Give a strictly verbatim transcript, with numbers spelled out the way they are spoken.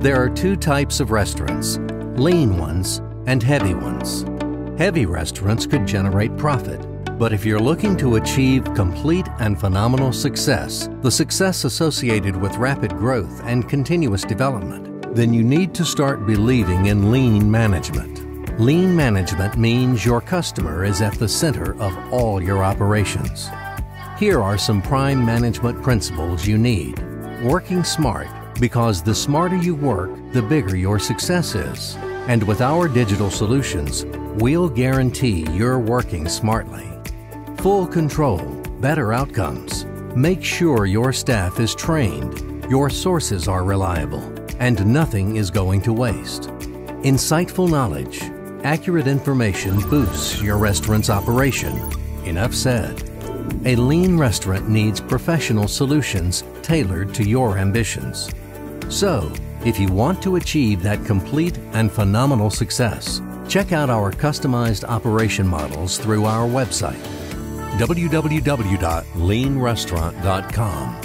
There are two types of restaurants, lean ones and heavy ones. Heavy restaurants could generate profit, but if you're looking to achieve complete and phenomenal success, the success associated with rapid growth and continuous development, then you need to start believing in lean management. Lean management means your customer is at the center of all your operations. Here are some prime management principles you need. Working smart, because the smarter you work, the bigger your success is. And with our digital solutions, we'll guarantee you're working smartly. Full control, better outcomes. Make sure your staff is trained, your sources are reliable, and nothing is going to waste. Insightful knowledge, accurate information boosts your restaurant's operation. Enough said. A lean restaurant needs professional solutions tailored to your ambitions. So, if you want to achieve that complete and phenomenal success, check out our customized operation models through our website, w w w dot lean restaurant dot com.